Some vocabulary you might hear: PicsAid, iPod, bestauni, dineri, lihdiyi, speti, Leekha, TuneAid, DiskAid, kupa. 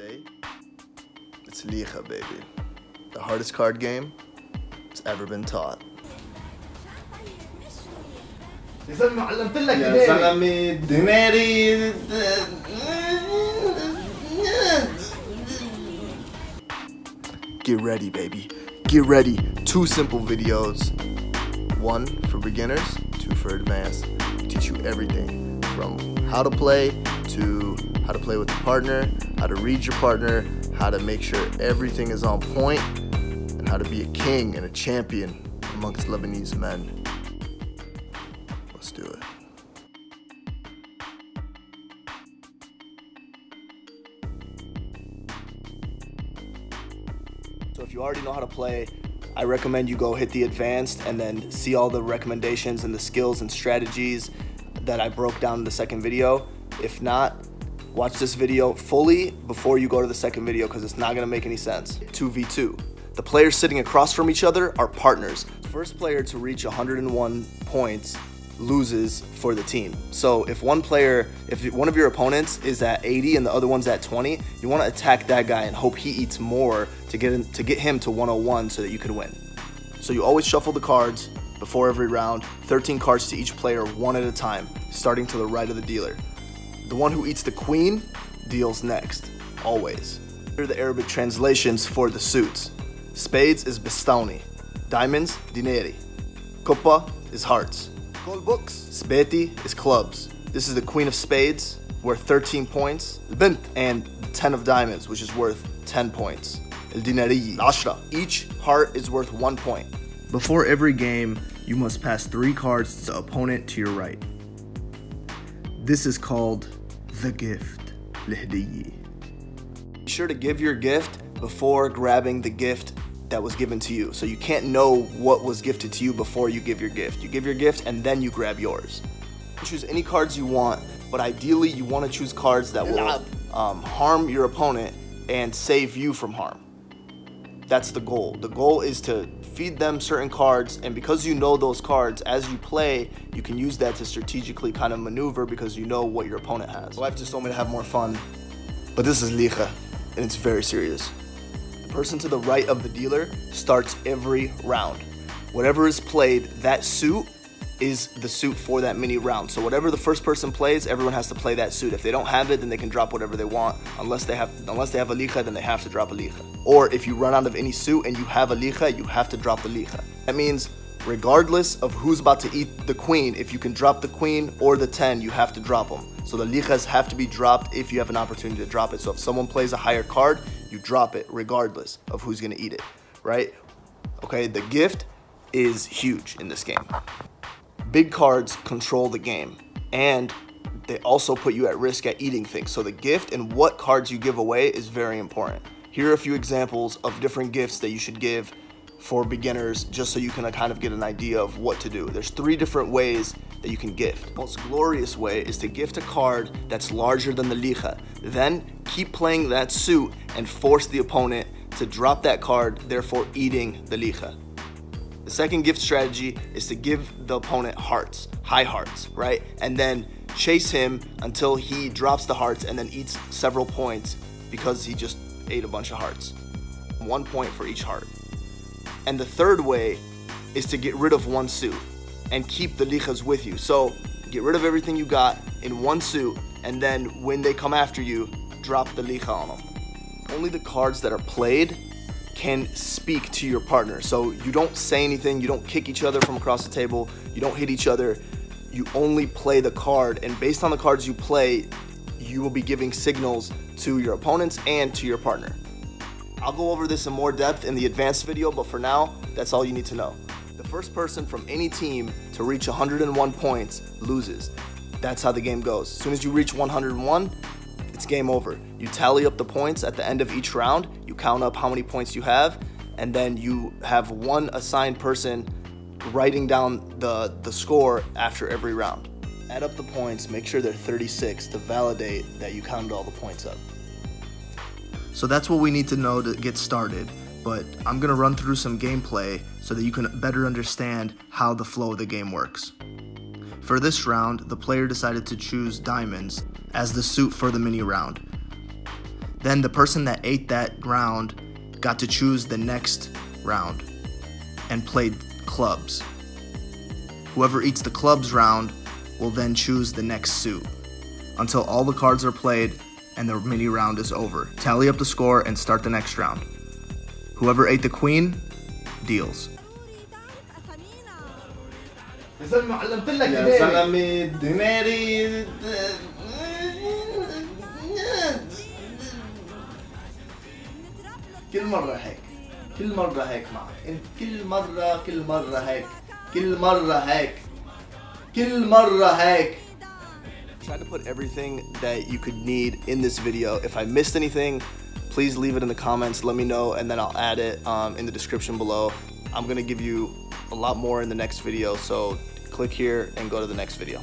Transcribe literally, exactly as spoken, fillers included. today, it's Leekha, baby. The hardest card game that's ever been taught. يا زلمة علمتلك يا زلمة دماغي. Get ready, baby. Get ready. Two simple videos. One for beginners, two for advanced. We teach you everything from how to play to how to play with your partner, how to read your partner, how to make sure everything is on point, and how to be a king and a champion amongst Lebanese men. Let's do it. So if you already know how to play, I recommend you go hit the advanced and then see all the recommendations and the skills and strategies that I broke down in the second video. If not, watch this video fully before you go to the second video because it's not gonna make any sense. two v two. The players sitting across from each other are partners. First player to reach one hundred and one points loses for the team. So if one player, if one of your opponents is at eighty and the other one's at twenty, you want to attack that guy and hope he eats more to get in, to get him to one oh one so that you could win. So you always shuffle the cards before every round, thirteen cards to each player, one at a time, starting to the right of the dealer. The one who eats the queen deals next, always. Here are the Arabic translations for the suits. Spades is bestauni, diamonds dineri, kupa is hearts. Gold books. Speti is clubs. This is the queen of spades, worth thirteen points. Bint and the ten of diamonds, which is worth ten points. El dinariyi, ashra. Each heart is worth one point. Before every game, you must pass three cards to opponent to your right. This is called the gift, lihdiyi. Be sure to give your gift before grabbing the gift that was given to you. So you can't know what was gifted to you before you give your gift. You give your gift and then you grab yours. Choose any cards you want, but ideally you want to choose cards that will um, harm your opponent and save you from harm. That's the goal. The goal is to feed them certain cards, and because you know those cards, as you play, you can use that to strategically kind of maneuver because you know what your opponent has. My wife just told me to have more fun, but this is Leekha, and it's very serious. The person to the right of the dealer starts every round. Whatever is played, that suit is the suit for that mini round. So whatever the first person plays, everyone has to play that suit. If they don't have it, then they can drop whatever they want. Unless they have unless they have a Leekha, then they have to drop a Leekha. Or if you run out of any suit and you have a Leekha, you have to drop the Leekha. That means regardless of who's about to eat the queen, if you can drop the queen or the ten, you have to drop them. So the Leekhas have to be dropped if you have an opportunity to drop it. So if someone plays a higher card, you drop it regardless of who's gonna eat it, right? Okay, the gift is huge in this game. Big cards control the game, and they also put you at risk at eating things. So the gift and what cards you give away is very important. Here are a few examples of different gifts that you should give for beginners, just so you can kind of get an idea of what to do. There's three different ways that you can gift. The most glorious way is to gift a card that's larger than the Leekha. Then keep playing that suit and force the opponent to drop that card, therefore eating the Leekha. The second gift strategy is to give the opponent hearts, high hearts, right? And then chase him until he drops the hearts and then eats several points because he just ate a bunch of hearts. One point for each heart. And the third way is to get rid of one suit and keep the Leekhas with you. So get rid of everything you got in one suit, and then when they come after you, drop the Leekha on them. Only the cards that are played can speak to your partner. So you don't say anything, you don't kick each other from across the table, you don't hit each other, you only play the card, and based on the cards you play, you will be giving signals to your opponents and to your partner. I'll go over this in more depth in the advanced video, but for now, that's all you need to know. The first person from any team to reach one hundred and one points loses. That's how the game goes. As soon as you reach one hundred and one, it's game over. You tally up the points at the end of each round, you count up how many points you have, and then you have one assigned person writing down the, the score after every round. Add up the points, make sure they're thirty-six to validate that you counted all the points up. So that's what we need to know to get started, but I'm gonna run through some gameplay so that you can better understand how the flow of the game works. For this round, the player decided to choose diamonds as the suit for the mini round. Then the person that ate that round got to choose the next round and played clubs. Whoever eats the clubs round will then choose the next suit until all the cards are played and the mini round is over. Tally up the score and start the next round. Whoever ate the queen deals. يا زلمة علمت لك يا زلمة ديناري. كل مرة هيك، كل مرة هيك معك، أنت كل مرة كل مرة هيك، كل مرة هيك، كل مرة هيك. Try to put everything that you could need in this video. If I missed anything, please leave it in the comments, let me know, and then I'll add it um, in the description below. I'm gonna give you a lot more in the next video, so click here and go to the next video.